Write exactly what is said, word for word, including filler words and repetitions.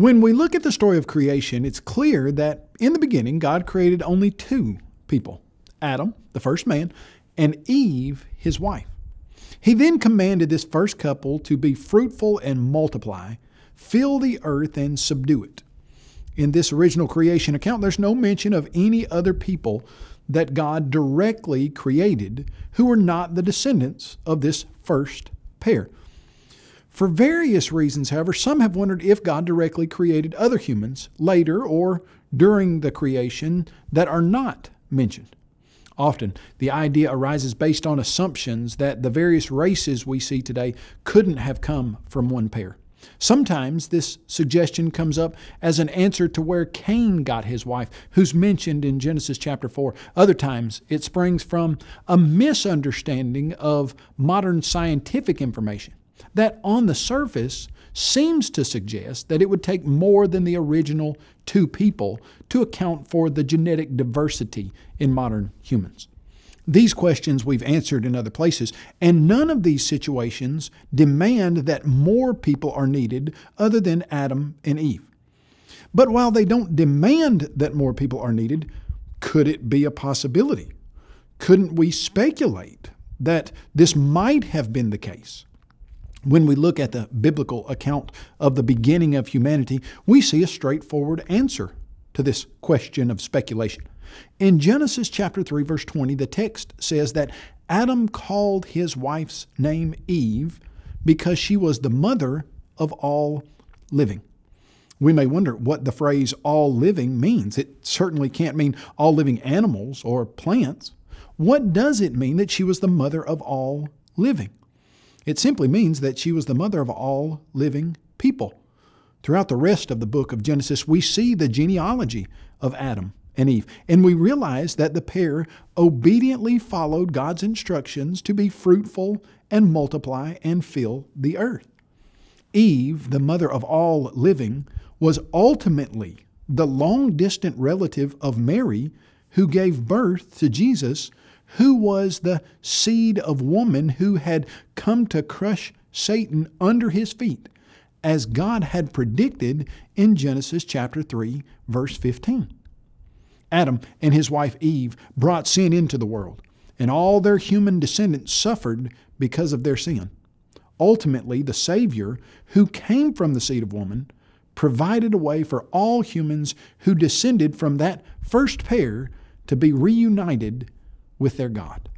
When we look at the story of creation, it's clear that in the beginning, God created only two people, Adam, the first man, and Eve, his wife. He then commanded this first couple to be fruitful and multiply, fill the earth and subdue it. In this original creation account, there's no mention of any other people that God directly created who were not the descendants of this first pair. For various reasons, however, some have wondered if God directly created other humans later or during the creation that are not mentioned. Often, the idea arises based on assumptions that the various races we see today couldn't have come from one pair. Sometimes this suggestion comes up as an answer to where Cain got his wife, who's mentioned in Genesis chapter four. Other times, it springs from a misunderstanding of modern scientific information that on the surface seems to suggest that it would take more than the original two people to account for the genetic diversity in modern humans. These questions we've answered in other places, and none of these situations demand that more people are needed other than Adam and Eve. But while they don't demand that more people are needed, could it be a possibility? Couldn't we speculate that this might have been the case? When we look at the biblical account of the beginning of humanity, we see a straightforward answer to this question of speculation. In Genesis chapter three, verse twenty, the text says that Adam called his wife's name Eve because she was the mother of all living. We may wonder what the phrase all living means. It certainly can't mean all living animals or plants. What does it mean that she was the mother of all living? It simply means that she was the mother of all living people. Throughout the rest of the book of Genesis, we see the genealogy of Adam and Eve, and we realize that the pair obediently followed God's instructions to be fruitful and multiply and fill the earth. Eve, the mother of all living, was ultimately the long-distant relative of Mary who gave birth to Jesus, who was the seed of woman who had come to crush Satan under his feet, as God had predicted in Genesis chapter three, verse fifteen. Adam and his wife Eve brought sin into the world, and all their human descendants suffered because of their sin. Ultimately, the Savior, who came from the seed of woman, provided a way for all humans who descended from that first pair to be reunited with their God.